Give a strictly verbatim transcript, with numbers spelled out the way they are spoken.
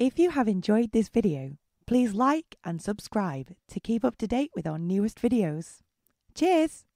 If you have enjoyed this video, please like and subscribe to keep up to date with our newest videos. Cheers!